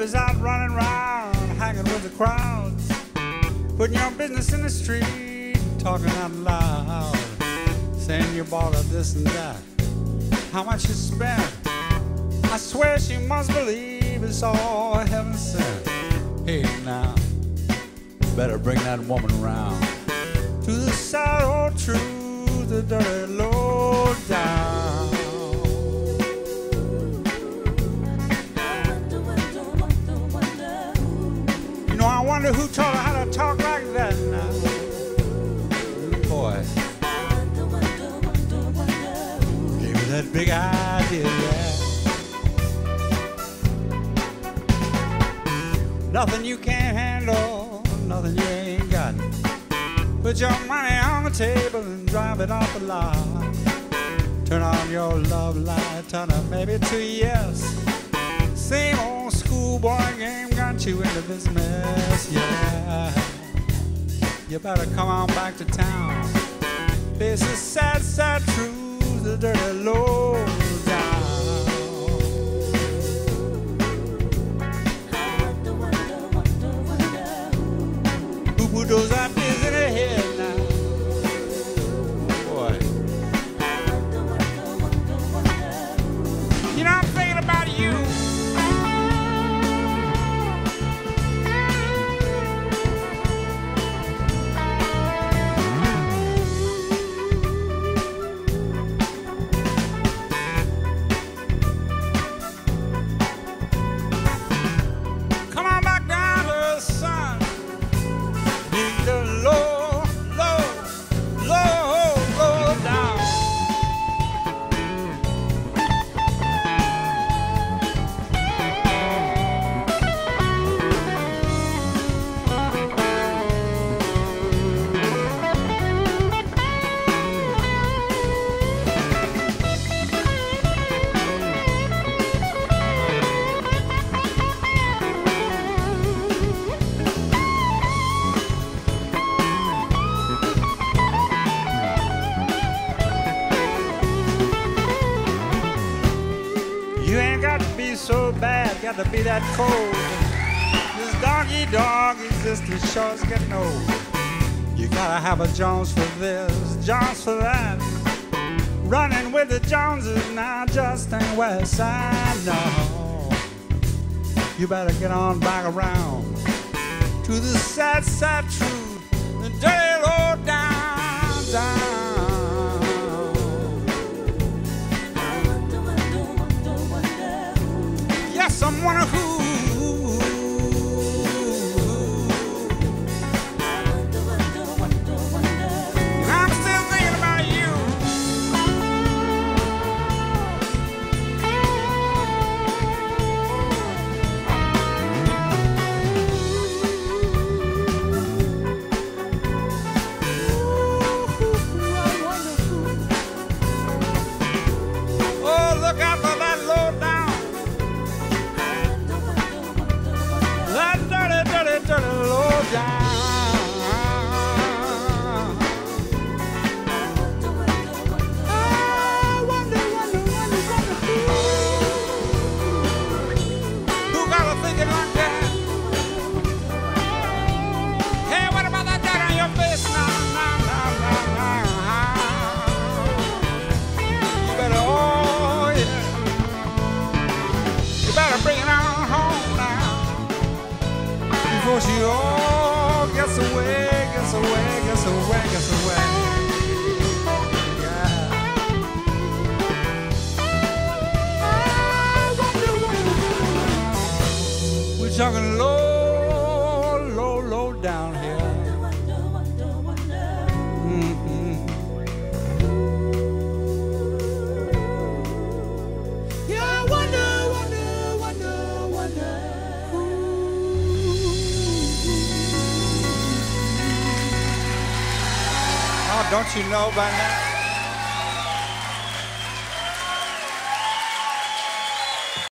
baby's out running round, hanging with the crowds, putting your business in the street, talking out loud, saying you bought her this and that, how much you spent. I swear she must believe it's all heaven sent. Hey now, better bring that woman around to the sad old truth, the dirty low down. You know, I wonder who taught her how to talk like that now. Boy, gave me that big idea, yeah. Nothing you can't handle, nothing you ain't got. Put your money on the table and drive it off the lot. Turn on your love light, turn up maybe to yes. Same old schoolboy game got you into this mess, yeah. You better come on back to town. This is sad, sad truth, the dirty low down. Who does that? So bad, got to be that cold. This dog existence sure is getting old. You gotta have a Jones for this, Jones for that. Running with the Joneses now just ain't West Side, no. You better get on back around to the sad, sad truth, the dirty old downtown. Someone who I'm still thinking about you. Oh, look out for that low down. Turn it low down. I wonder who got her thinking like that? Hey, what about that dirt on your face? Nah. You better, oh yeah, you better bring it on home now. Before she all gets away, gets away, gets away, gets away. Yeah. We're talking low, low, low down here. Don't you know by now?